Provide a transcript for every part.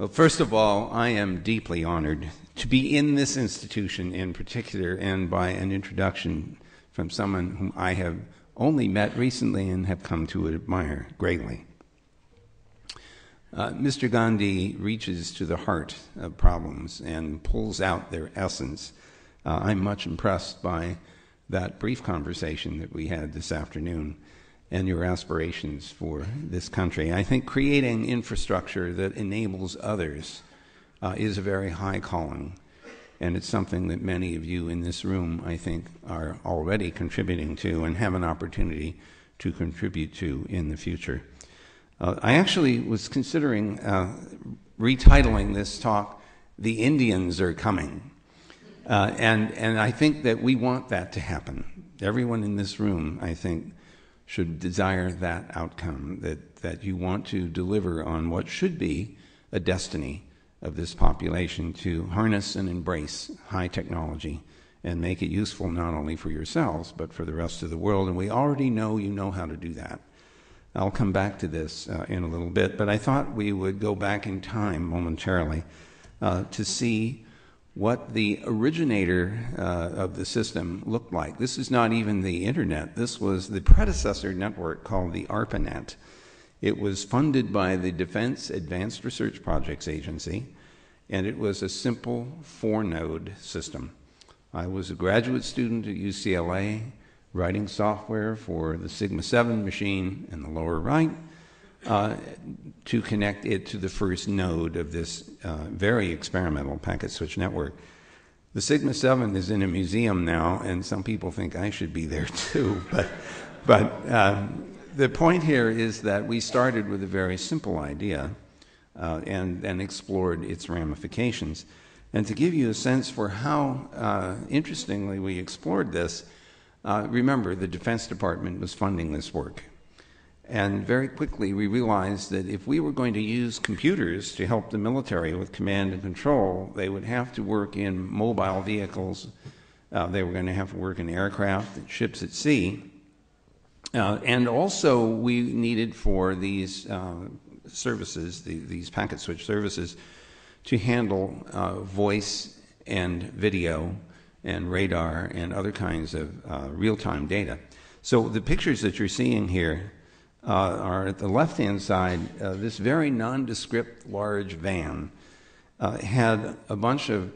Well, first of all, I am deeply honored to be in this institution in particular, and by an introduction from someone whom I have only met recently and have come to admire greatly. Mr. Gandhi reaches to the heart of problems and pulls out their essence. I'm much impressed by that brief conversation that we had this afternoon and your aspirations for this country. I think creating infrastructure that enables others is a very high calling, and it's something that many of you in this room, I think, are already contributing to and have an opportunity to contribute to in the future. I actually was considering retitling this talk, "The Indians Are Coming." And I think that we want that to happen. Everyone in this room, I think, should desire that outcome, that you want to deliver on what should be a destiny of this population to harness and embrace high technology and make it useful not only for yourselves but for the rest of the world. And we already know you know how to do that. I'll come back to this in a little bit, but I thought we would go back in time momentarily to see what the originator of the system looked like. This is not even the internet. This was the predecessor network called the ARPANET. It was funded by the Defense Advanced Research Projects Agency, and it was a simple four-node system. I was a graduate student at UCLA writing software for the Sigma-7 machine in the lower right to connect it to the first node of this very experimental packet switch network. The Sigma-7 is in a museum now, and some people think I should be there too, but the point here is that we started with a very simple idea and explored its ramifications. And to give you a sense for how interestingly we explored this, remember, the Defense Department was funding this work. And very quickly we realized that if we were going to use computers to help the military with command and control, they would have to work in mobile vehicles, they were going to have to work in aircraft and ships at sea, and also we needed for these services, these packet switch services, to handle voice and video and radar and other kinds of real-time data. So the pictures that you're seeing here are at the left-hand side. This very nondescript large van had a bunch of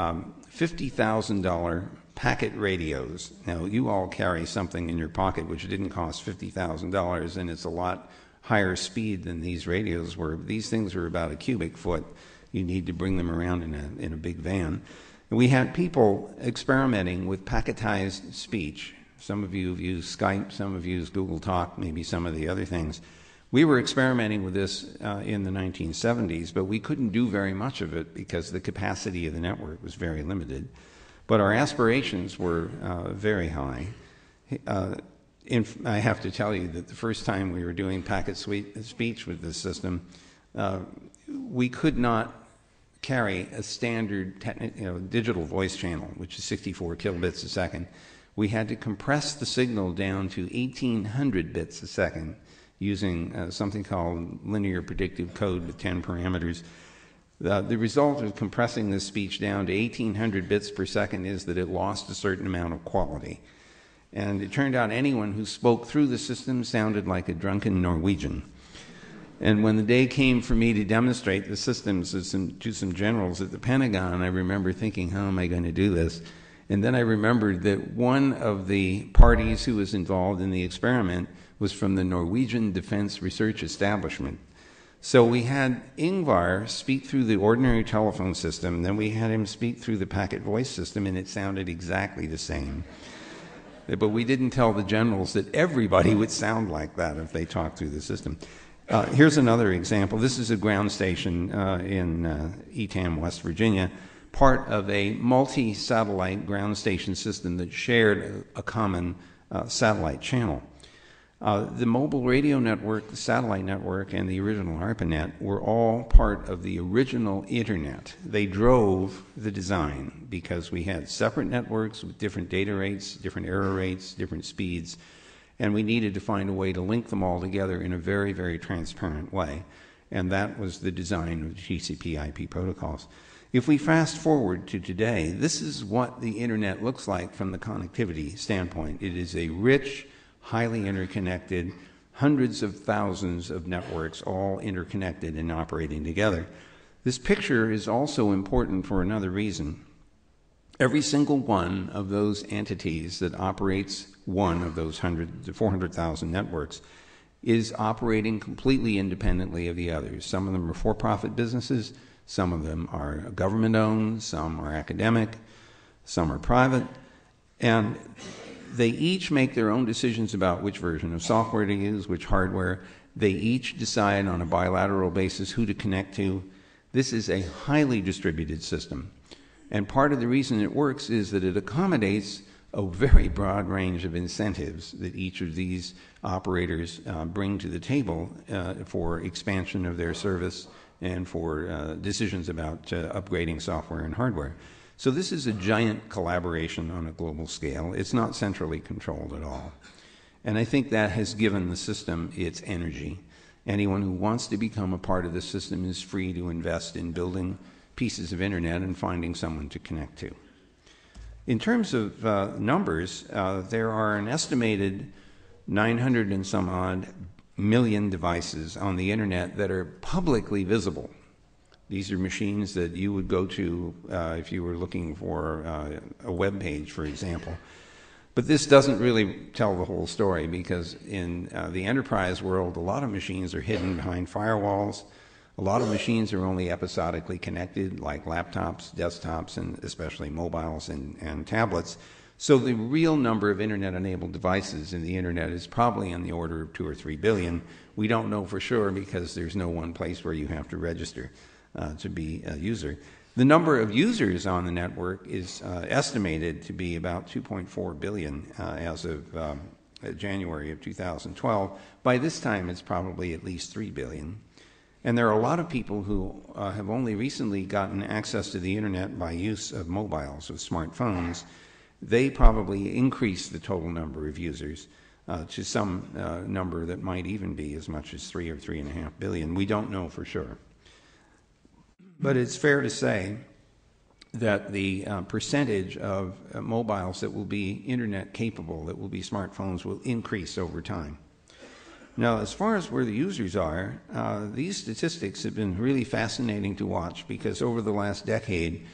$50,000 packet radios. Now, you all carry something in your pocket which didn't cost $50,000, and it's a lot higher speed than these radios were. These things were about a cubic foot. You need to bring them around in a big van. And we had people experimenting with packetized speech. Some of you have used Skype, some of you used Google Talk, maybe some of the other things. We were experimenting with this in the 1970s, but we couldn't do very much of it because the capacity of the network was very limited. But our aspirations were very high. I have to tell you that the first time we were doing packet speech with this system, we could not carry a standard digital voice channel, which is 64 kilobits a second. We had to compress the signal down to 1,800 bits a second using something called linear predictive code with 10 parameters. The result of compressing this speech down to 1,800 bits per second is that it lost a certain amount of quality. And it turned out anyone who spoke through the system sounded like a drunken Norwegian. And when the day came for me to demonstrate the systems to some generals at the Pentagon, I remember thinking, how am I going to do this? And then I remembered that one of the parties who was involved in the experiment was from the Norwegian Defense Research Establishment. So we had Ingvar speak through the ordinary telephone system, then we had him speak through the packet voice system, and it sounded exactly the same. But we didn't tell the generals that everybody would sound like that if they talked through the system. Here's another example. This is a ground station in Etam, West Virginia, part of a multi-satellite ground station system that shared a common satellite channel. The mobile radio network, the satellite network, and the original ARPANET were all part of the original internet. They drove the design because we had separate networks with different data rates, different error rates, different speeds, and we needed to find a way to link them all together in a very, very transparent way. and that was the design of TCP IP protocols. If we fast forward to today, this is what the internet looks like from the connectivity standpoint. It is a rich, highly interconnected, hundreds of thousands of networks all interconnected and operating together. This picture is also important for another reason. Every single one of those entities that operates one of those 100 to 400,000 networks is operating completely independently of the others. Some of them are for-profit businesses, some of them are government-owned, some are academic, some are private, and they each make their own decisions about which version of software to use, which hardware. They each decide on a bilateral basis who to connect to. This is a highly distributed system. And part of the reason it works is that it accommodates a very broad range of incentives that each of these operators bring to the table for expansion of their service and for decisions about upgrading software and hardware. So this is a giant collaboration on a global scale. It's not centrally controlled at all. And I think that has given the system its energy. Anyone who wants to become a part of the system is free to invest in building pieces of internet and finding someone to connect to. In terms of numbers, there are an estimated 900 and some odd million devices on the internet that are publicly visible. These are machines that you would go to if you were looking for a web page, for example. But this doesn't really tell the whole story, because in the enterprise world, a lot of machines are hidden behind firewalls. A lot of machines are only episodically connected, like laptops, desktops, and especially mobiles and tablets. So the real number of internet-enabled devices in the internet is probably in the order of 2 or 3 billion. We don't know for sure, because there's no one place where you have to register to be a user. The number of users on the network is estimated to be about 2.4 billion as of January of 2012. By this time, it's probably at least 3 billion. And there are a lot of people who have only recently gotten access to the internet by use of mobiles, with smartphones. They probably increase the total number of users to some number that might even be as much as 3 or 3.5 billion. We don't know for sure. But it's fair to say that the percentage of mobiles that will be internet capable, that will be smartphones, will increase over time. Now, as far as where the users are, these statistics have been really fascinating to watch, because over the last decade,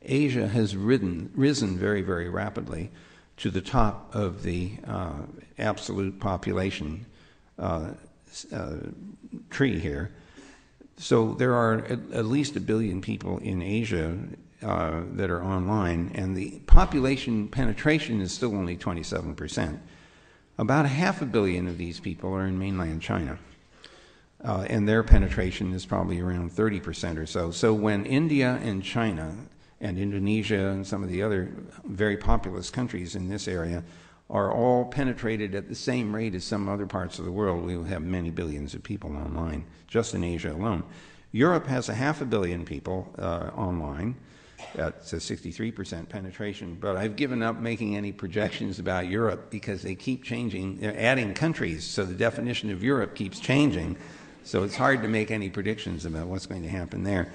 Asia has risen very, very rapidly to the top of the absolute population tree here. So there are at least 1 billion people in Asia that are online, and the population penetration is still only 27%. About 500 million of these people are in mainland China, and their penetration is probably around 30% or so. So when India and China and Indonesia and some of the other very populous countries in this area are all penetrated at the same rate as some other parts of the world, we will have many billions of people online, just in Asia alone. Europe has 500 million people online. That's a 63% penetration, but I've given up making any projections about Europe, because they keep changing, they're adding countries, so the definition of Europe keeps changing, so it's hard to make any predictions about what's going to happen there.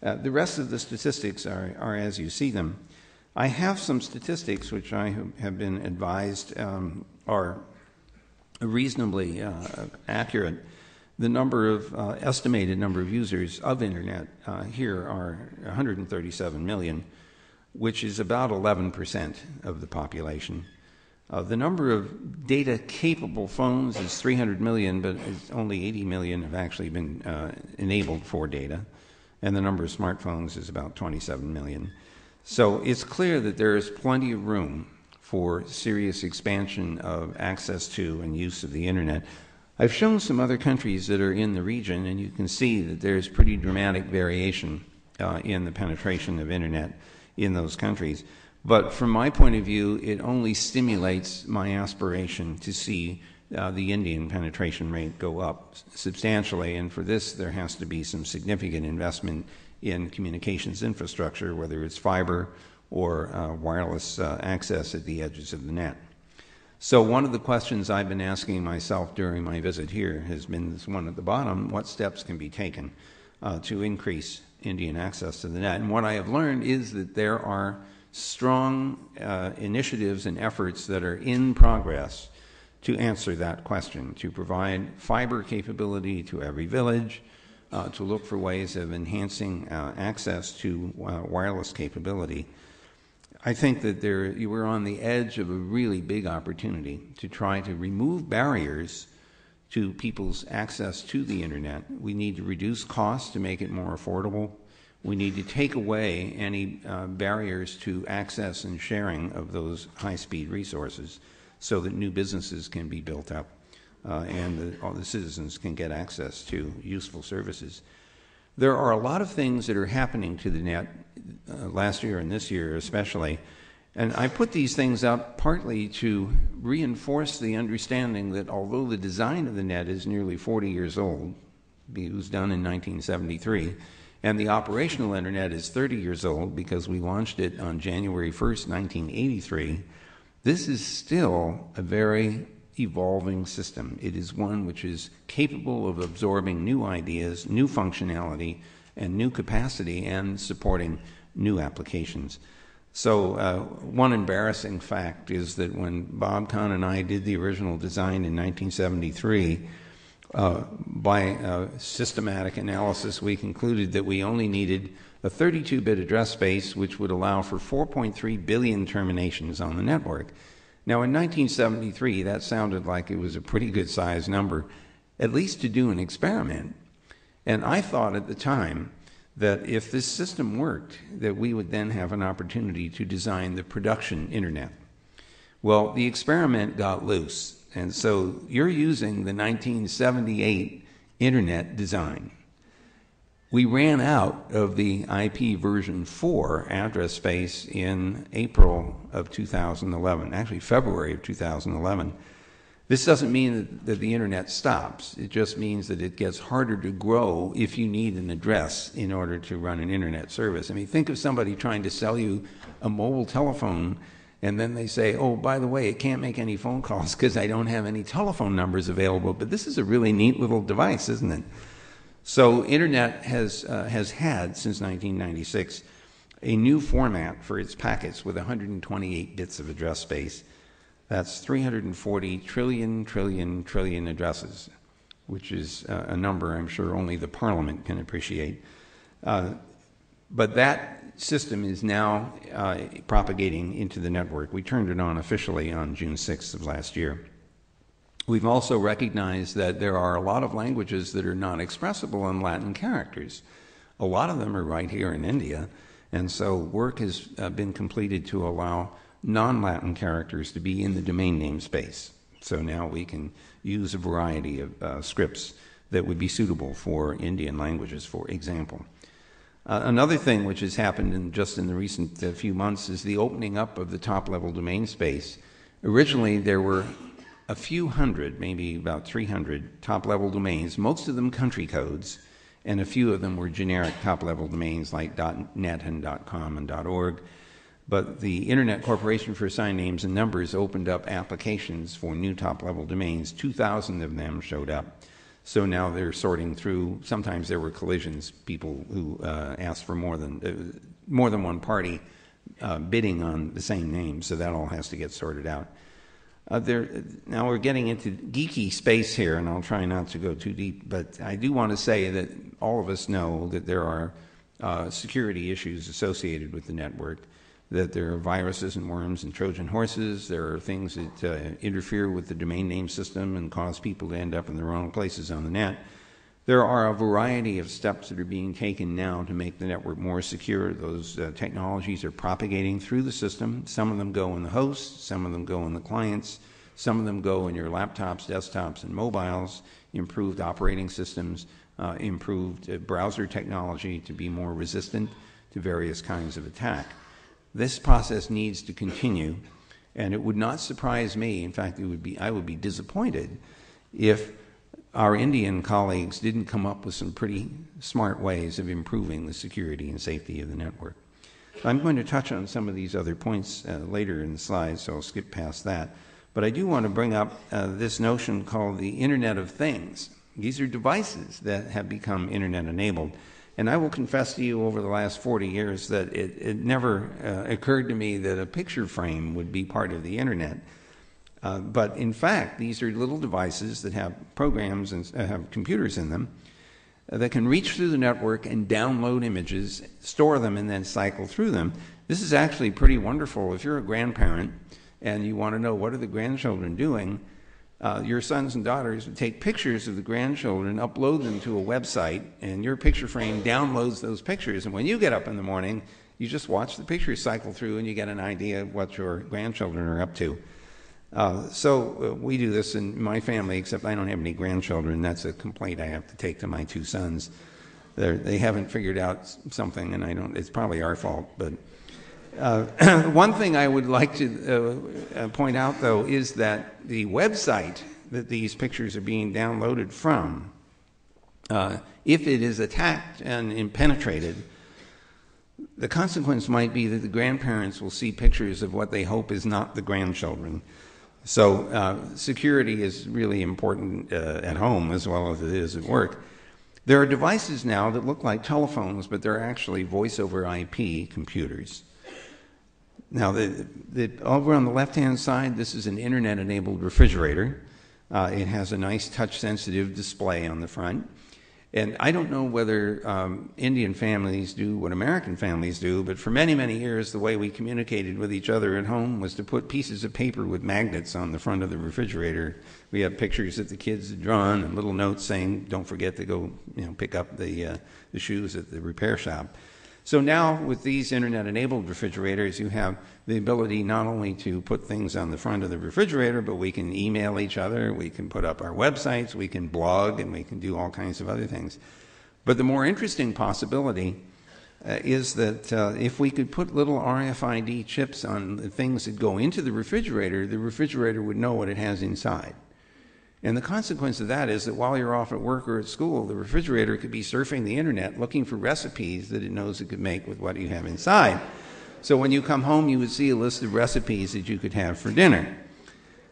The rest of the statistics are as you see them. I have some statistics which I have been advised are reasonably accurate. The number of estimated number of users of internet here are 137 million, which is about 11% of the population. The number of data-capable phones is 300 million, but it's only 80 million have actually been enabled for data, and the number of smartphones is about 27 million. So it's clear that there is plenty of room for serious expansion of access to and use of the internet. I've shown some other countries that are in the region, and you can see that there's pretty dramatic variation in the penetration of internet in those countries. But from my point of view, it only stimulates my aspiration to see the Indian penetration rate go up substantially, and for this there has to be some significant investment in communications infrastructure, whether it's fiber or wireless access at the edges of the net. So one of the questions I've been asking myself during my visit here has been this one at the bottom: what steps can be taken to increase Indian access to the net? And what I have learned is that there are strong initiatives and efforts that are in progress to answer that question, to provide fiber capability to every village, to look for ways of enhancing access to wireless capability. I think that you were on the edge of a really big opportunity to try to remove barriers to people's access to the internet. We need to reduce costs to make it more affordable. We need to take away any barriers to access and sharing of those high-speed resources so that new businesses can be built up and all the citizens can get access to useful services. There are a lot of things that are happening to the net last year and this year especially, and I put these things up partly to reinforce the understanding that although the design of the net is nearly 40 years old, it was done in 1973, and the operational internet is 30 years old because we launched it on January 1st, 1983, this is still a very evolving system. It is one which is capable of absorbing new ideas, new functionality, and new capacity, and supporting new applications. So one embarrassing fact is that when Bob Kahn and I did the original design in 1973, by systematic analysis we concluded that we only needed a 32-bit address space which would allow for 4.3 billion terminations on the network. Now in 1973 that sounded like it was a pretty good sized number, at least to do an experiment. And I thought at the time that if this system worked, that we would then have an opportunity to design the production internet. Well, the experiment got loose, and so you're using the 1978 internet design. We ran out of the IP version 4 address space in April of 2011, actually February of 2011. This doesn't mean that the internet stops. It just means that it gets harder to grow if you need an address in order to run an internet service. I mean, think of somebody trying to sell you a mobile telephone and then they say, oh, by the way, it can't make any phone calls because I don't have any telephone numbers available, but this is a really neat little device, isn't it? So internet has had, since 1996, a new format for its packets with 128 bits of address space. That's 340 trillion addresses, which is a number I'm sure only the Parliament can appreciate. But that system is now propagating into the network. We turned it on officially on June 6th of last year. We've also recognized that there are a lot of languages that are not expressible in Latin characters. A lot of them are right here in India, and so work has been completed to allow non-Latin characters to be in the domain name space. So now we can use a variety of scripts that would be suitable for Indian languages, for example. Another thing which has happened just in the recent few months is the opening up of the top-level domain space. Originally, there were a few hundred, maybe about 300 top-level domains, most of them country codes, and a few of them were generic top-level domains like .net and .com and .org. But the Internet Corporation for Assigned Names and Numbers opened up applications for new top-level domains. 2,000 of them showed up. So now they're sorting through. Sometimes there were collisions, people who asked for more than one party bidding on the same name, so that all has to get sorted out. Now we're getting into geeky space here, and I'll try not to go too deep, but I do want to say that all of us know that there are security issues associated with the network, that there are viruses and worms and Trojan horses. There are things that interfere with the domain name system and cause people to end up in the wrong places on the net. There are a variety of steps that are being taken now to make the network more secure. Those technologies are propagating through the system. Some of them go in the hosts, some of them go in the clients, some of them go in your laptops, desktops, and mobiles, improved operating systems, improved browser technology to be more resistant to various kinds of attack. This process needs to continue, and it would not surprise me, in fact, I would be disappointed if our Indian colleagues didn't come up with some pretty smart ways of improving the security and safety of the network. I'm going to touch on some of these other points later in the slides, so I'll skip past that. But I do want to bring up this notion called the Internet of Things. These are devices that have become Internet-enabled. And I will confess to you over the last 40 years that it never occurred to me that a picture frame would be part of the Internet. But in fact, these are little devices that have programs and have computers in them that can reach through the network and download images, store them, and then cycle through them. This is actually pretty wonderful. If you're a grandparent and you want to know what are the grandchildren doing, your sons and daughters would take pictures of the grandchildren, upload them to a website, and your picture frame downloads those pictures. And when you get up in the morning, you just watch the pictures cycle through and you get an idea of what your grandchildren are up to. So we do this in my family, except I don't have any grandchildren. That's a complaint I have to take to my two sons. They haven't figured out something, and I don't. It's probably our fault. But one thing I would like to point out, though, is that the website that these pictures are being downloaded from, if it is attacked and impenetrated, the consequence might be that the grandparents will see pictures of what they hope is not the grandchildren. So security is really important at home as well as it is at work. There are devices now that look like telephones, but they're actually voice over IP computers. Now, over on the left-hand side, this is an internet-enabled refrigerator. It has a nice touch-sensitive display on the front. And I don't know whether Indian families do what American families do, but for many, many years, the way we communicated with each other at home was to put pieces of paper with magnets on the front of the refrigerator. We had pictures that the kids had drawn and little notes saying, don't forget to go pick up the shoes at the repair shop. So now with these internet-enabled refrigerators, you have the ability not only to put things on the front of the refrigerator, but we can email each other, we can put up our websites, we can blog, and we can do all kinds of other things. But the more interesting possibility is that if we could put little RFID chips on the things that go into the refrigerator would know what it has inside. And the consequence of that is that while you're off at work or at school, the refrigerator could be surfing the internet looking for recipes that it knows it could make with what you have inside. So when you come home, you would see a list of recipes that you could have for dinner.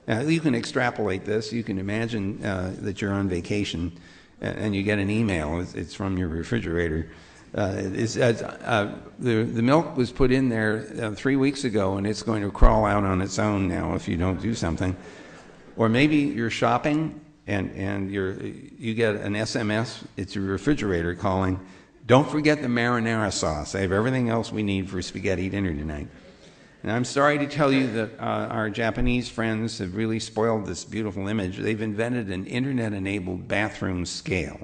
You can extrapolate this. You can imagine that you're on vacation and you get an email. It's from your refrigerator. The milk was put in there 3 weeks ago, and it's going to crawl out on its own now if you don't do something. Or maybe you're shopping and you get an SMS, it's your refrigerator calling, don't forget the marinara sauce, I have everything else we need for spaghetti dinner tonight. And I'm sorry to tell you that our Japanese friends have really spoiled this beautiful image. They've invented an internet-enabled bathroom scale.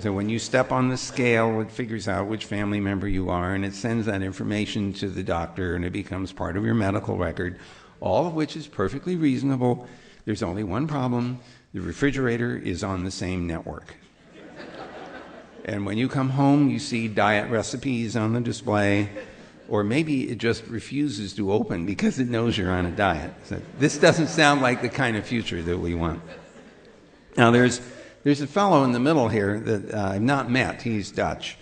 So when you step on the scale, it figures out which family member you are, and it sends that information to the doctor, and it becomes part of your medical record. All of which is perfectly reasonable. There's only one problem. The refrigerator is on the same network. And when you come home, you see diet recipes on the display, or maybe it just refuses to open because it knows you're on a diet. So this doesn't sound like the kind of future that we want. Now, there's a fellow in the middle here that I've not met. He's Dutch.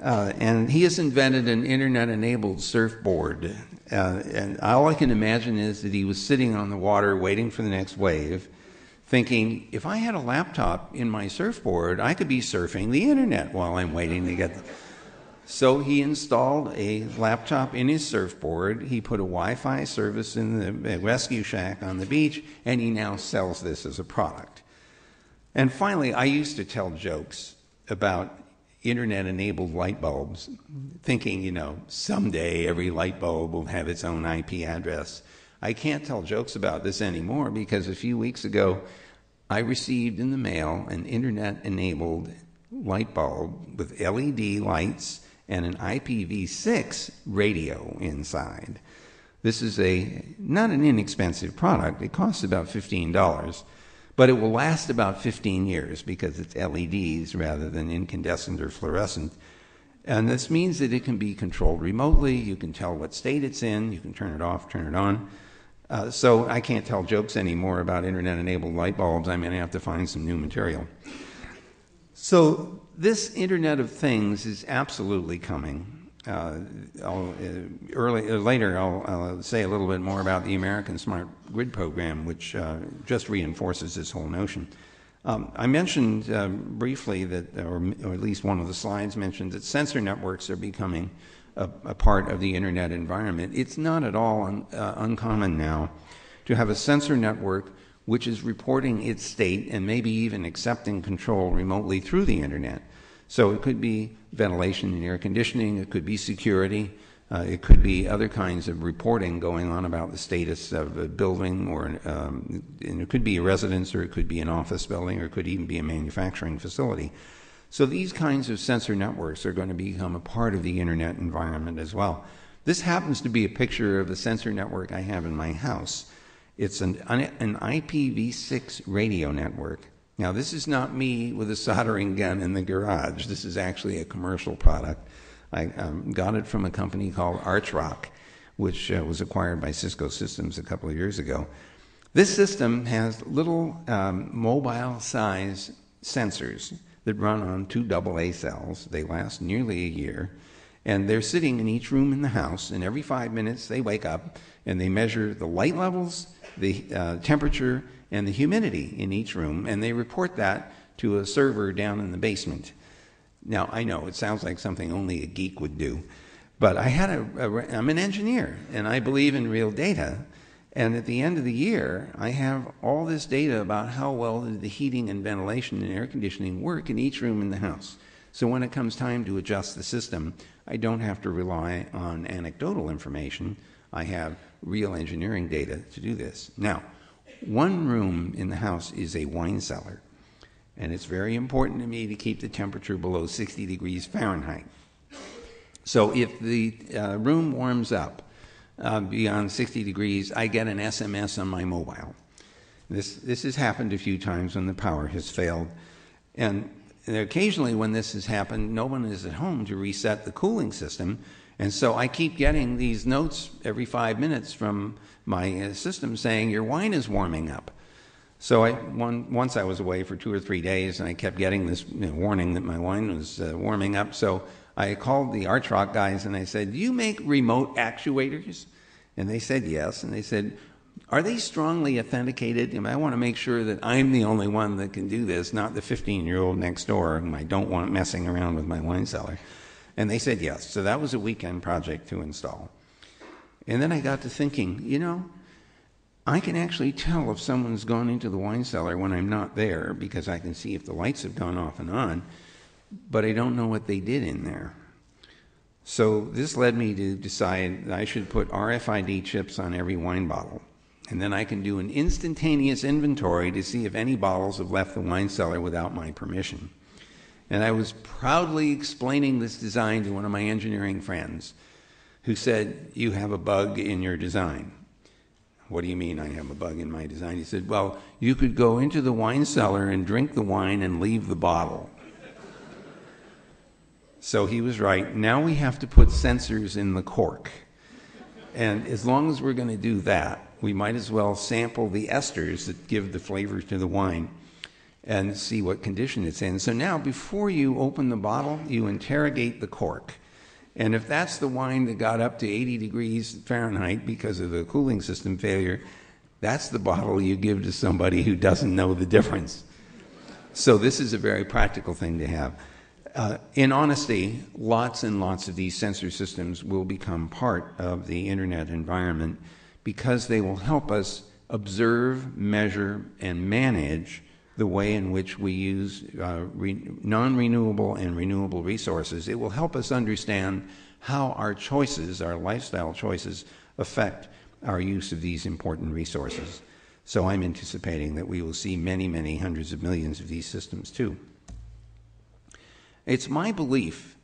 And he has invented an internet-enabled surfboard. And all I can imagine is that he was sitting on the water waiting for the next wave, thinking, if I had a laptop in my surfboard, I could be surfing the internet while I'm waiting to get the... So he installed a laptop in his surfboard, he put a Wi-Fi service in the rescue shack on the beach, and he now sells this as a product. And finally, I used to tell jokes about internet-enabled light bulbs, thinking, someday every light bulb will have its own IP address. I can't tell jokes about this anymore because a few weeks ago, I received in the mail an internet-enabled light bulb with LED lights and an IPv6 radio inside. This is not an inexpensive product. It costs about $15. But it will last about 15 years because it's LEDs rather than incandescent or fluorescent. And this means that it can be controlled remotely. You can tell what state it's in. You can turn it off, turn it on. So I can't tell jokes anymore about internet-enabled light bulbs. I'm going to have to find some new material. So this Internet of Things is absolutely coming. Later I'll say a little bit more about the American Smart Grid Program, which just reinforces this whole notion. I mentioned briefly that, or at least one of the slides mentioned, that sensor networks are becoming a part of the Internet environment. It's not at all uncommon now to have a sensor network which is reporting its state and maybe even accepting control remotely through the Internet. So it could be ventilation and air conditioning, it could be security, it could be other kinds of reporting going on about the status of a building, or and it could be a residence, or it could be an office building, or it could even be a manufacturing facility. So these kinds of sensor networks are going to become a part of the Internet environment as well. This happens to be a picture of the sensor network I have in my house. It's an IPv6 radio network. Now, this is not me with a soldering gun in the garage. This is actually a commercial product. I got it from a company called Arch Rock, which was acquired by Cisco Systems a couple of years ago. This system has little mobile-size sensors that run on 2 AA cells. They last nearly a year, and they're sitting in each room in the house, and every 5 minutes they wake up and they measure the light levels, the temperature, and the humidity in each room, and they report that to a server down in the basement. Now, I know it sounds like something only a geek would do, but I had I'm an engineer, and I believe in real data, and at the end of the year, I have all this data about how well did the heating and ventilation and air conditioning work in each room in the house. So when it comes time to adjust the system, I don't have to rely on anecdotal information. I have real engineering data to do this. Now, one room in the house is a wine cellar, and it's very important to me to keep the temperature below 60 degrees Fahrenheit. So if the room warms up beyond 60 degrees, I get an SMS on my mobile. This has happened a few times when the power has failed, and occasionally when this has happened, no one is at home to reset the cooling system, and so I keep getting these notes every 5 minutes from my system saying, your wine is warming up. So once I was away for 2 or 3 days, and I kept getting this warning that my wine was warming up, so I called the Arch Rock guys and I said, do you make remote actuators? And they said yes, and they said, are they strongly authenticated? And I want to make sure that I'm the only one that can do this, not the 15-year-old next door whom I don't want messing around with my wine cellar. And they said yes. So that was a weekend project to install. And then I got to thinking, you know, I can actually tell if someone's gone into the wine cellar when I'm not there, because I can see if the lights have gone off and on, but I don't know what they did in there. So this led me to decide that I should put RFID chips on every wine bottle. And then I can do an instantaneous inventory to see if any bottles have left the wine cellar without my permission. And I was proudly explaining this design to one of my engineering friends who said, you have a bug in your design. What do you mean I have a bug in my design? He said, well, you could go into the wine cellar and drink the wine and leave the bottle. So he was right. Now we have to put sensors in the cork. And as long as we're going to do that, we might as well sample the esters that give the flavor to the wine and see what condition it's in. So now, before you open the bottle, you interrogate the cork. And if that's the wine that got up to 80 degrees Fahrenheit because of the cooling system failure, that's the bottle you give to somebody who doesn't know the difference. So this is a very practical thing to have. In honesty, lots and lots of these sensor systems will become part of the Internet environment because they will help us observe, measure, and manage the way in which we use non-renewable and renewable resources. It will help us understand how our choices, our lifestyle choices, affect our use of these important resources. So I'm anticipating that we will see many, many hundreds of millions of these systems too. It's my belief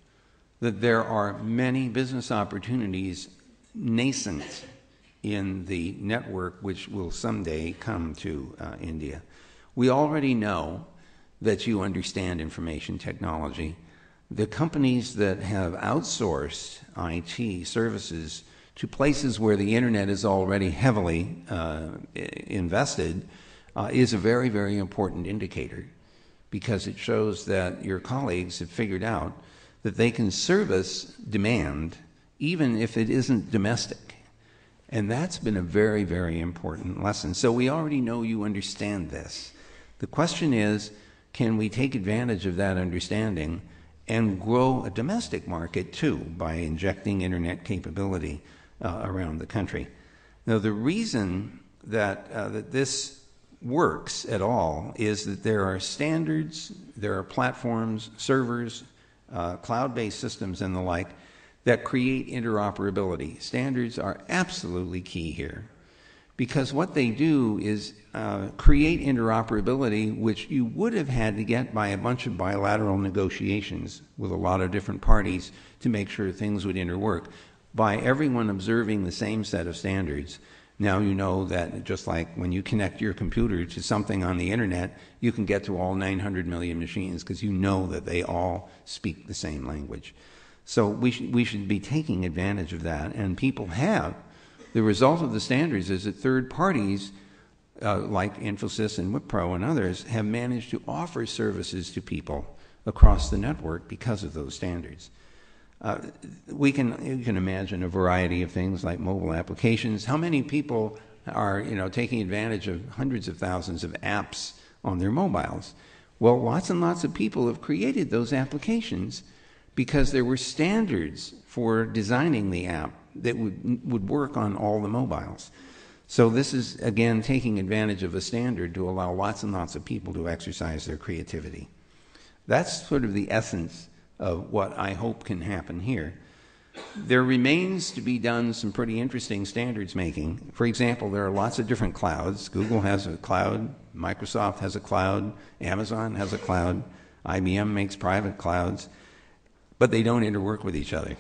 that there are many business opportunities nascent in the network which will someday come to India. We already know that you understand information technology. The companies that have outsourced IT services to places where the Internet is already heavily invested is a very, very important indicator, because it shows that your colleagues have figured out that they can service demand even if it isn't domestic. And that's been a very, very important lesson. So we already know you understand this. The question is, can we take advantage of that understanding and grow a domestic market too by injecting internet capability around the country? Now, the reason that, that this works at all is that there are standards, there are platforms, servers, cloud-based systems and the like that create interoperability. Standards are absolutely key here, because what they do is create interoperability, which you would have had to get by a bunch of bilateral negotiations with a lot of different parties to make sure things would interwork. By everyone observing the same set of standards, now you know that just like when you connect your computer to something on the internet, you can get to all 900 million machines because you know that they all speak the same language. So we should be taking advantage of that, and people have. The result of the standards is that third parties like Infosys and Wipro and others have managed to offer services to people across the network because of those standards. You can imagine a variety of things like mobile applications. How many people are taking advantage of hundreds of thousands of apps on their mobiles? Well, lots and lots of people have created those applications because there were standards for designing the app that would work on all the mobiles. So this is, again, taking advantage of a standard to allow lots and lots of people to exercise their creativity. That's sort of the essence of what I hope can happen here. There remains to be done some pretty interesting standards making. For example, there are lots of different clouds. Google has a cloud, Microsoft has a cloud, Amazon has a cloud, IBM makes private clouds, but they don't interwork with each other.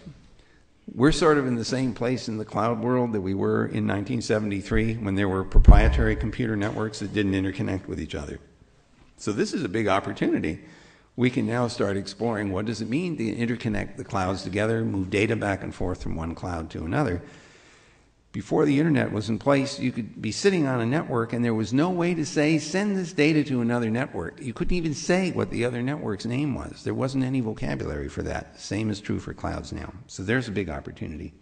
We're sort of in the same place in the cloud world that we were in 1973 when there were proprietary computer networks that didn't interconnect with each other. So this is a big opportunity. We can now start exploring what does it mean to interconnect the clouds together, move data back and forth from one cloud to another. Before the internet was in place, you could be sitting on a network and there was no way to say, send this data to another network. You couldn't even say what the other network's name was. There wasn't any vocabulary for that. Same is true for clouds now. So there's a big opportunity.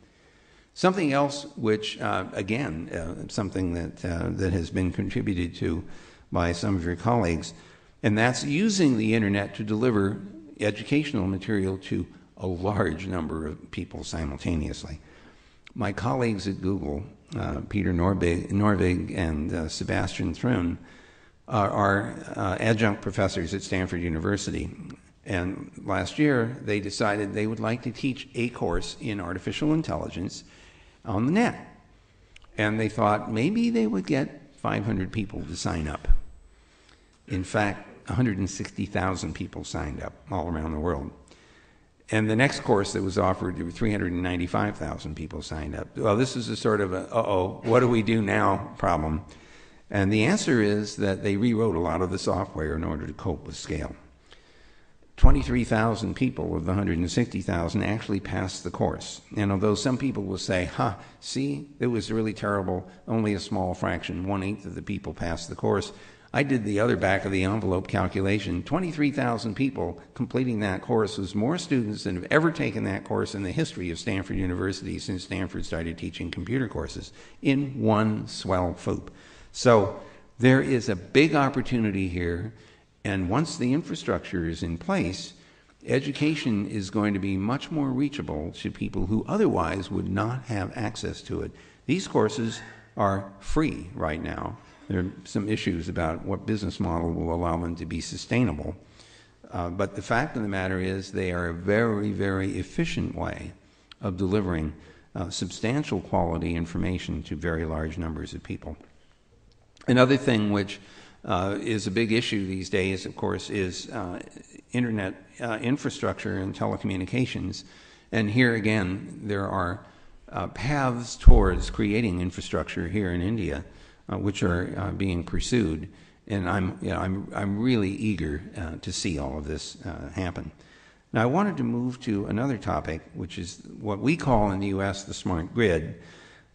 Something else which, again, something that, that has been contributed to by some of your colleagues, and that's using the internet to deliver educational material to a large number of people simultaneously. My colleagues at Google, Peter Norvig and Sebastian Thrun, are adjunct professors at Stanford University. And last year, they decided they would like to teach a course in artificial intelligence on the net. And they thought maybe they would get 500 people to sign up. In fact, 160,000 people signed up all around the world. And the next course that was offered, there were 395,000 people signed up. Well, this is a sort of a, uh-oh, what do we do now problem? And the answer is that they rewrote a lot of the software in order to cope with scale. 23,000 people of the 160,000 actually passed the course. And although some people will say, huh, see, it was really terrible, only a small fraction, 1/8 of the people passed the course, I did the other back of the envelope calculation. 23,000 people completing that course was more students than have ever taken that course in the history of Stanford University since Stanford started teaching computer courses in one swell foop. So there is a big opportunity here, and once the infrastructure is in place, education is going to be much more reachable to people who otherwise would not have access to it. These courses are free right now. There are some issues about what business model will allow them to be sustainable. But the fact of the matter is they are a very, very efficient way of delivering substantial quality information to very large numbers of people. Another thing which is a big issue these days, of course, is internet infrastructure and telecommunications. And here again, there are paths towards creating infrastructure here in India, which are being pursued, and I'm really eager to see all of this happen. Now I wanted to move to another topic, which is what we call in the U.S. the smart grid.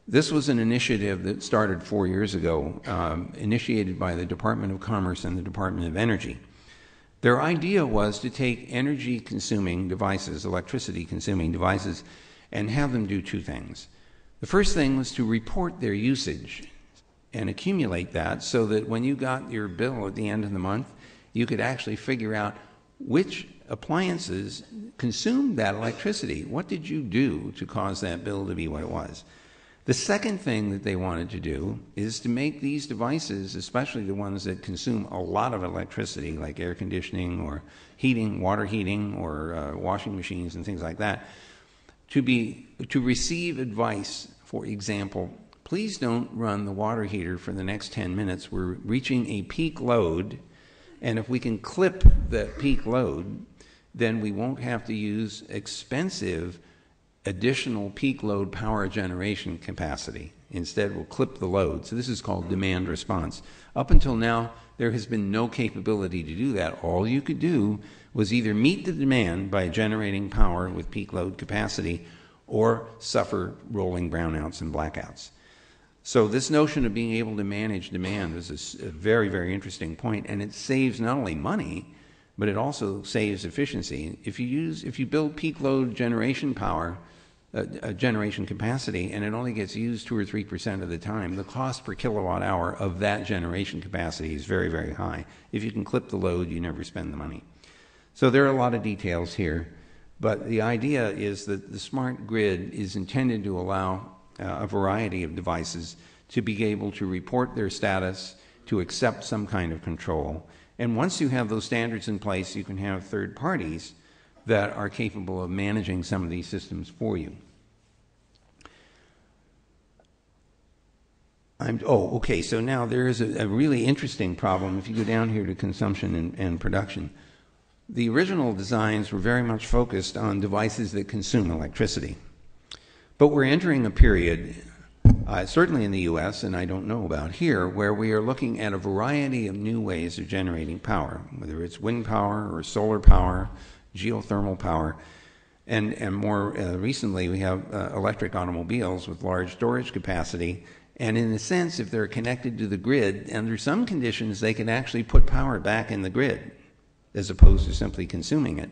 This was an initiative that started 4 years ago, initiated by the Department of Commerce and the Department of Energy. Their idea was to take energy-consuming devices, electricity-consuming devices, and have them do two things. The first thing was to report their usage and accumulate that so that when you got your bill at the end of the month, you could actually figure out which appliances consumed that electricity. What did you do to cause that bill to be what it was? The second thing that they wanted to do is to make these devices, especially the ones that consume a lot of electricity, like air conditioning or heating, water heating, or washing machines and things like that, to receive advice. For example, please don't run the water heater for the next 10 minutes. We're reaching a peak load, and if we can clip the peak load, then we won't have to use expensive additional peak load power generation capacity. Instead, we'll clip the load. So this is called demand response. Up until now, there has been no capability to do that. All you could do was either meet the demand by generating power with peak load capacity or suffer rolling brownouts and blackouts. So this notion of being able to manage demand is a very, very interesting point, and it saves not only money, but it also saves efficiency. If you build peak load generation power, generation capacity, and it only gets used 2 or 3% of the time, the cost per kilowatt hour of that generation capacity is very, very high. If you can clip the load, you never spend the money. So there are a lot of details here, but the idea is that the smart grid is intended to allow a variety of devices to be able to report their status, to accept some kind of control. And once you have those standards in place, you can have third parties that are capable of managing some of these systems for you. So now there is a really interesting problem. If you go down here to consumption and production, the original designs were very much focused on devices that consume electricity. But we're entering a period, certainly in the US, and I don't know about here, where we are looking at a variety of new ways of generating power, whether it's wind power or solar power, geothermal power, and more recently we have electric automobiles with large storage capacity, and in a sense, if they're connected to the grid, under some conditions they can actually put power back in the grid as opposed to simply consuming it.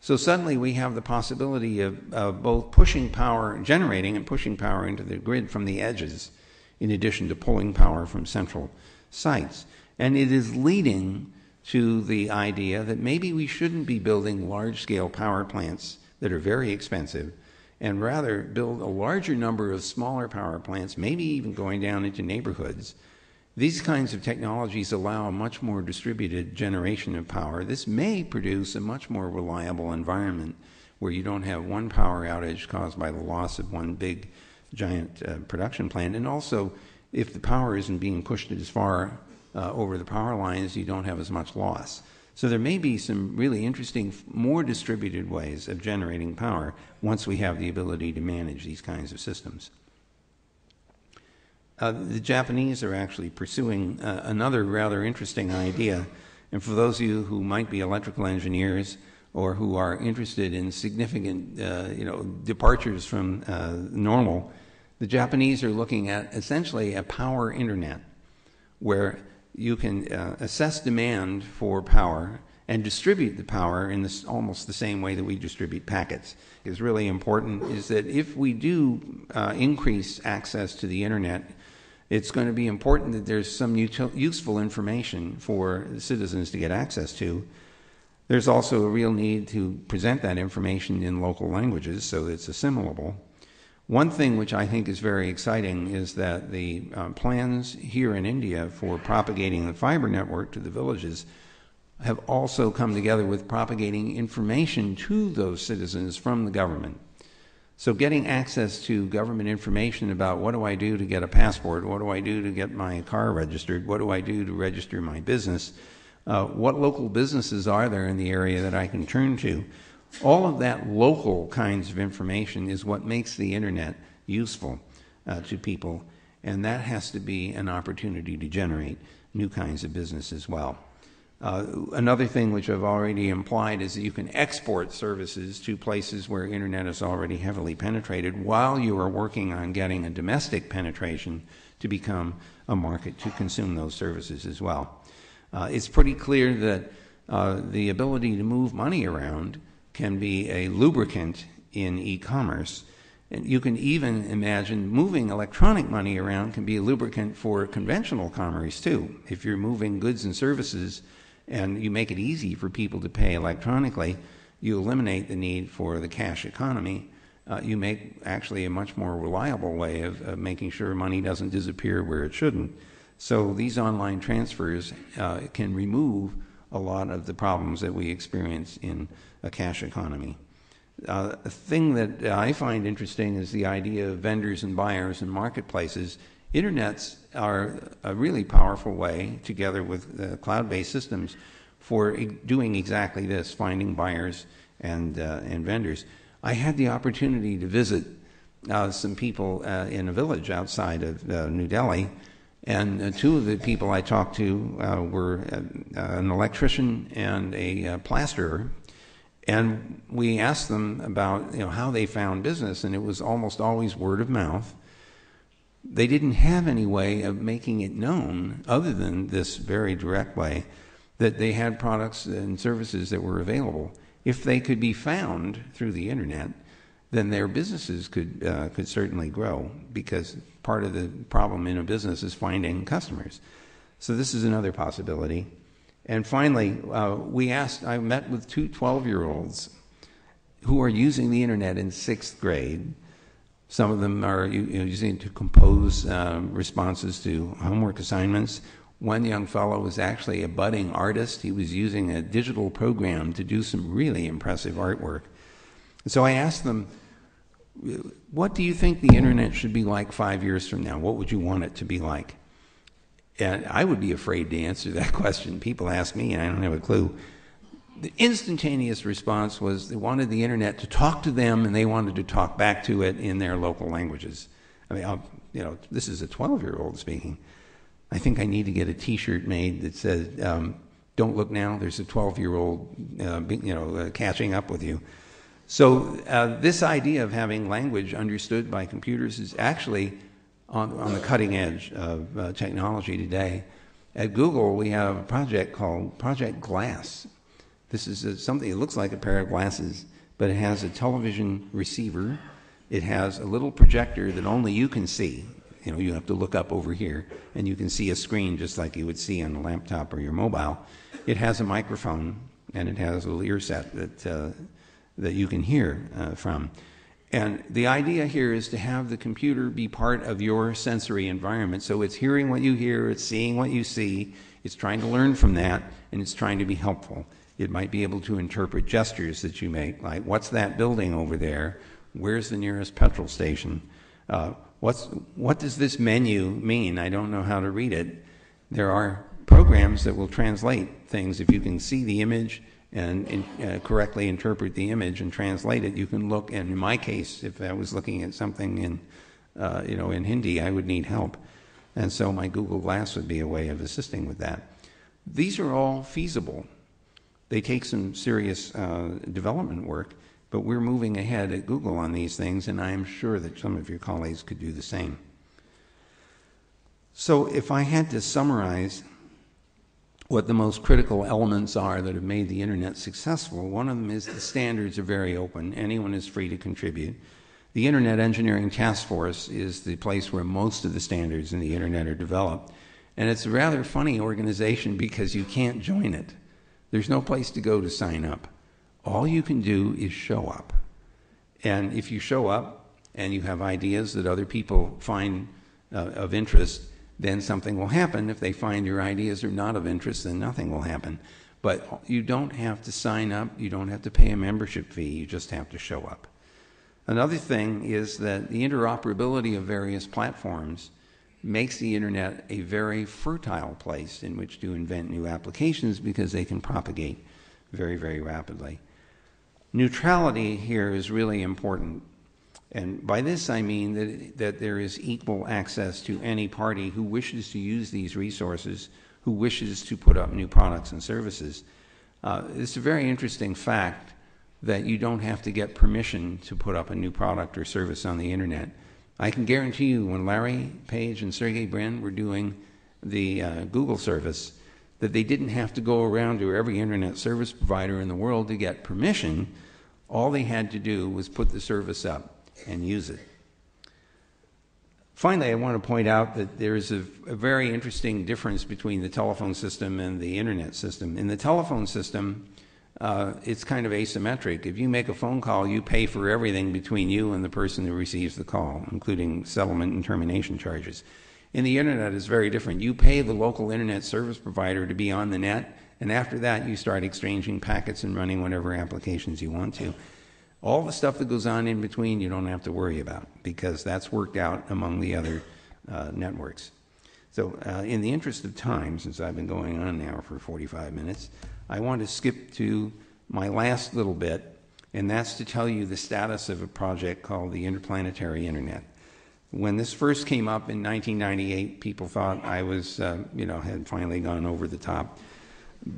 So suddenly we have the possibility of both pushing power, generating and pushing power into the grid from the edges, in addition to pulling power from central sites. And it is leading to the idea that maybe we shouldn't be building large-scale power plants that are very expensive, and rather build a larger number of smaller power plants, maybe even going down into neighborhoods. These kinds of technologies allow a much more distributed generation of power. This may produce a much more reliable environment where you don't have one power outage caused by the loss of one big, giant production plant. And also, if the power isn't being pushed as far over the power lines, you don't have as much loss. So there may be some really interesting, more distributed ways of generating power once we have the ability to manage these kinds of systems. The Japanese are actually pursuing another rather interesting idea. And for those of you who might be electrical engineers or who are interested in significant departures from normal, the Japanese are looking at essentially a power internet where you can assess demand for power and distribute the power in this, almost the same way that we distribute packets. Is really important is that if we do increase access to the internet, it's going to be important that there's some useful information for citizens to get access to. There's also a real need to present that information in local languages so that it's assimilable. One thing which I think is very exciting is that the plans here in India for propagating the fiber network to the villages have also come together with propagating information to those citizens from the government. So getting access to government information about what do I do to get a passport, what do I do to get my car registered, what do I do to register my business, what local businesses are there in the area that I can turn to, all of that local kinds of information is what makes the internet useful to people, and that has to be an opportunity to generate new kinds of business as well. Another thing which I've already implied is that you can export services to places where internet is already heavily penetrated while you are working on getting a domestic penetration to become a market to consume those services as well. It's pretty clear that the ability to move money around can be a lubricant in e-commerce. And you can even imagine moving electronic money around can be a lubricant for conventional commerce too. If you're moving goods and services and you make it easy for people to pay electronically, you eliminate the need for the cash economy. You make actually a much more reliable way of, making sure money doesn't disappear where it shouldn't. So these online transfers can remove a lot of the problems that we experience in a cash economy. A thing that I find interesting is the idea of vendors and buyers and marketplaces. Internets are a really powerful way, together with cloud-based systems, for doing exactly this, finding buyers and vendors. I had the opportunity to visit some people in a village outside of New Delhi, and two of the people I talked to were an electrician and a plasterer, and we asked them about how they found business, and it was almost always word of mouth. They didn't have any way of making it known other than this very direct way that they had products and services that were available. If they could be found through the internet, then their businesses could certainly grow, because part of the problem in a business is finding customers. So this is another possibility. And finally, I met with two 12-year-olds who are using the internet in 6th grade. Some of them are using it to compose responses to homework assignments. One young fellow was actually a budding artist. He was using a digital program to do some really impressive artwork. So I asked them, what do you think the internet should be like 5 years from now? What would you want it to be like? And I would be afraid to answer that question. People ask me, and I don't have a clue. The instantaneous response was they wanted the internet to talk to them, and they wanted to talk back to it in their local languages. I mean, this is a 12-year-old speaking. I think I need to get a T-shirt made that says, "Don't look now. There's a 12-year-old, catching up with you." So this idea of having language understood by computers is actually on the cutting edge of technology today. At Google, we have a project called Project Glass. This is something that looks like a pair of glasses, but it has a television receiver. It has a little projector that only you can see. You have to look up over here, and you can see a screen just like you would see on a laptop or your mobile. It has a microphone, and it has a little ear set that you can hear from. And the idea here is to have the computer be part of your sensory environment. So it's hearing what you hear, it's seeing what you see, it's trying to learn from that, and it's trying to be helpful. It might be able to interpret gestures that you make, like, what's that building over there? Where's the nearest petrol station? What does this menu mean? I don't know how to read it. There are programs that will translate things. If you can see the image and correctly interpret the image and translate it, you can look. And in my case, if I was looking at something in, in Hindi, I would need help. And so my Google Glass would be a way of assisting with that. These are all feasible. They take some serious development work, but we're moving ahead at Google on these things, and I am sure that some of your colleagues could do the same. So if I had to summarize what the most critical elements are that have made the internet successful, one of them is the standards are very open. Anyone is free to contribute. The Internet Engineering Task Force is the place where most of the standards in the internet are developed. And it's a rather funny organization because you can't join it. There's no place to go to sign up. All you can do is show up. And if you show up and you have ideas that other people find of interest, then something will happen. If they find your ideas are not of interest, then nothing will happen. But you don't have to sign up. You don't have to pay a membership fee. You just have to show up. Another thing is that the interoperability of various platforms makes the internet a very fertile place in which to invent new applications because they can propagate very, very rapidly. Neutrality here is really important. And by this I mean that there is equal access to any party who wishes to use these resources, who wishes to put up new products and services. It's a very interesting fact that you don't have to get permission to put up a new product or service on the internet. I can guarantee you when Larry Page and Sergey Brin were doing the Google service, that they didn't have to go around to every internet service provider in the world to get permission. All they had to do was put the service up and use it. Finally, I want to point out that there is a very interesting difference between the telephone system and the internet system. In the telephone system, it's kind of asymmetric. If you make a phone call, you pay for everything between you and the person who receives the call, including settlement and termination charges. In the internet, it's very different. You pay the local internet service provider to be on the net, and after that, you start exchanging packets and running whatever applications you want to. All the stuff that goes on in between, you don't have to worry about, because that's worked out among the other networks. So in the interest of time, since I've been going on now for 45 minutes, I want to skip to my last little bit, and that's to tell you the status of a project called the Interplanetary Internet. When this first came up in 1998, people thought I was, had finally gone over the top.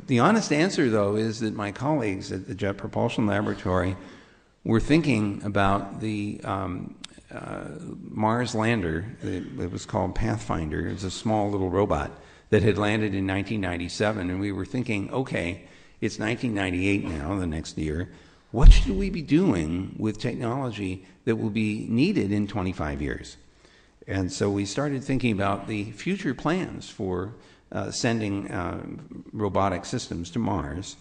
The honest answer, though, is that my colleagues at the Jet Propulsion Laboratory were thinking about the Mars lander. It was called Pathfinder. It was a small little robot that had landed in 1997, and we were thinking, okay, it's 1998 now, the next year. What should we be doing with technology that will be needed in 25 years? And so we started thinking about the future plans for sending robotic systems to Mars.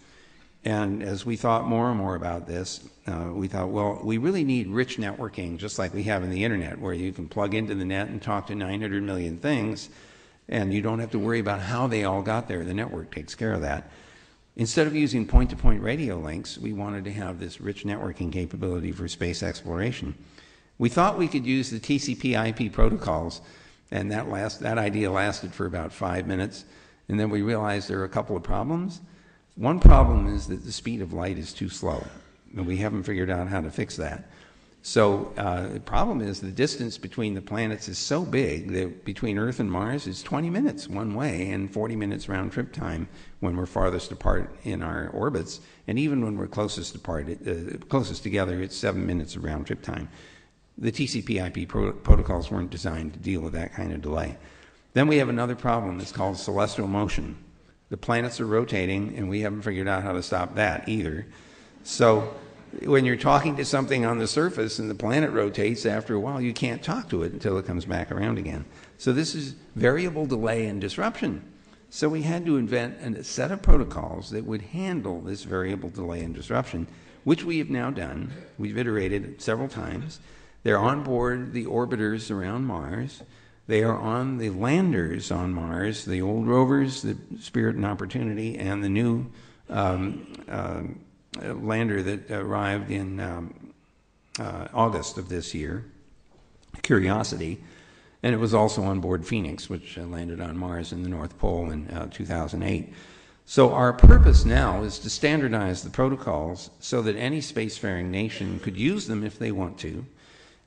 And as we thought more and more about this, we thought, well, we really need rich networking, just like we have in the internet, where you can plug into the net and talk to 900 million things, and you don't have to worry about how they all got there. The network takes care of that. Instead of using point-to-point radio links, we wanted to have this rich networking capability for space exploration. We thought we could use the TCP IP protocols, and that idea lasted for about 5 minutes, and then we realized there are a couple of problems. One problem is that the speed of light is too slow, and we haven't figured out how to fix that. So the problem is the distance between the planets is so big that between Earth and Mars is 20 minutes one way and 40 minutes round trip time when we're farthest apart in our orbits, and even when we're closest together, it's 7 minutes of round trip time. The TCP IP protocols weren't designed to deal with that kind of delay. Then we have another problem. It's called celestial motion. The planets are rotating, and we haven't figured out how to stop that either. So when you're talking to something on the surface and the planet rotates, after a while you can't talk to it until it comes back around again. So this is variable delay and disruption. So we had to invent a set of protocols that would handle this variable delay and disruption, which we have now done. We've iterated several times. They're on board the orbiters around Mars. They are on the landers on Mars, the old rovers, the Spirit and Opportunity, and the new lander that arrived in August of this year, Curiosity. And it was also on board Phoenix, which landed on Mars in the North Pole in 2008. So our purpose now is to standardize the protocols so that any spacefaring nation could use them if they want to.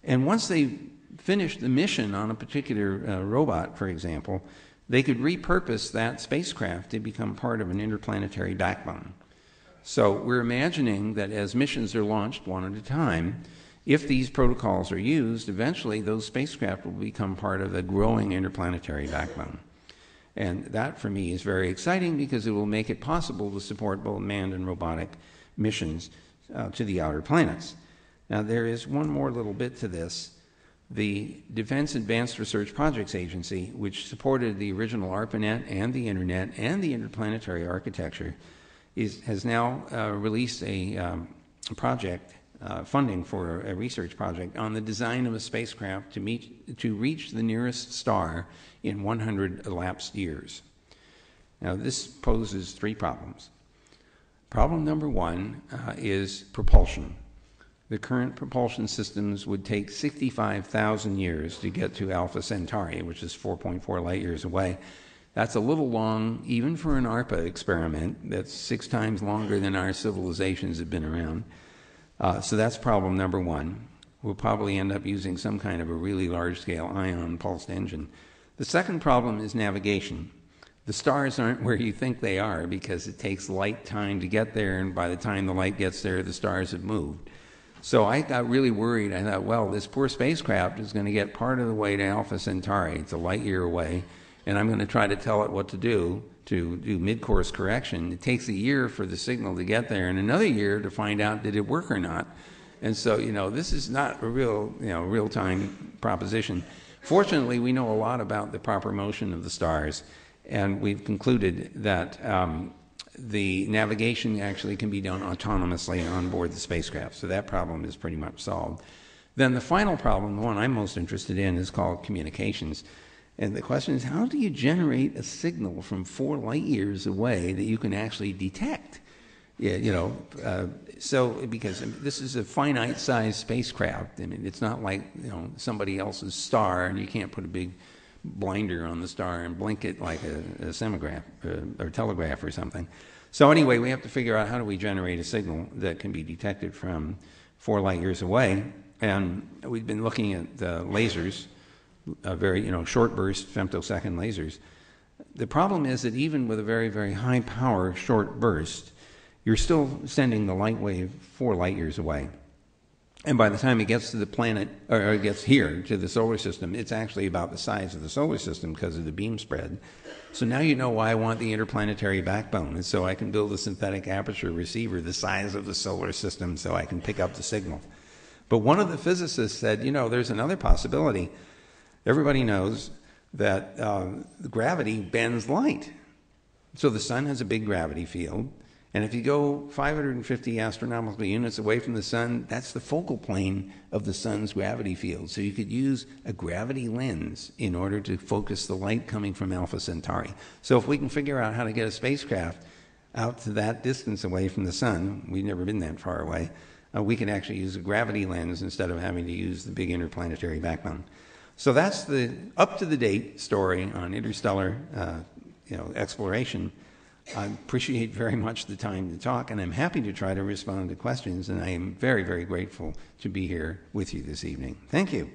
And once they finish the mission on a particular robot, for example, they could repurpose that spacecraft to become part of an interplanetary backbone. So we're imagining that as missions are launched one at a time, if these protocols are used, eventually those spacecraft will become part of a growing interplanetary backbone. And that, for me, is very exciting because it will make it possible to support both manned and robotic missions to the outer planets. Now, there is one more little bit to this. The Defense Advanced Research Projects Agency, which supported the original ARPANET and the Internet and the interplanetary architecture, has now released a project, funding for a research project on the design of a spacecraft to reach the nearest star in 100 elapsed years. Now, this poses three problems. Problem number one is propulsion. The current propulsion systems would take 65,000 years to get to Alpha Centauri, which is 4.4 light years away. That's a little long, even for an ARPA experiment. That's 6 times longer than our civilizations have been around. So that's problem number one. We'll probably end up using some kind of a really large-scale ion pulsed engine. The second problem is navigation. The stars aren't where you think they are because it takes light time to get there, and by the time the light gets there, the stars have moved. So I got really worried. I thought, well, this poor spacecraft is going to get part of the way to Alpha Centauri. It's a light year away, and I'm going to try to tell it what to do mid-course correction. It takes a year for the signal to get there and another year to find out did it work or not. And so, you know, this is not a real, you know, real-time proposition. Fortunately, we know a lot about the proper motion of the stars, and we've concluded that the navigation actually can be done autonomously on board the spacecraft. So that problem is pretty much solved. Then the final problem, the one I'm most interested in, is called communications. And the question is, how do you generate a signal from 4 light years away that you can actually detect? Yeah, you know, so because this is a finite-sized spacecraft. I mean, it's not like, you know, somebody else's star, and you can't put a big blinder on the star and blink it like a semograph or telegraph or something. So anyway, we have to figure out how do we generate a signal that can be detected from 4 light years away. And we've been looking at lasers, very, you know, short-burst femtosecond lasers. The problem is that even with a very, very high-power short burst, you're still sending the light wave 4 light years away. And by the time it gets to the planet, or it gets here to the solar system, it's actually about the size of the solar system because of the beam spread. So now you know why I want the interplanetary backbone, and so I can build a synthetic aperture receiver the size of the solar system so I can pick up the signal. But one of the physicists said, you know, there's another possibility. Everybody knows that gravity bends light. So the sun has a big gravity field. And if you go 550 astronomical units away from the sun, that's the focal plane of the sun's gravity field. So you could use a gravity lens in order to focus the light coming from Alpha Centauri. So if we can figure out how to get a spacecraft out to that distance away from the sun, we've never been that far away, we can actually use a gravity lens instead of having to use the big interplanetary backbone. So that's the up-to-the-date story on interstellar exploration. I appreciate very much the time to talk, and I'm happy to try to respond to questions, and I am very, very grateful to be here with you this evening. Thank you.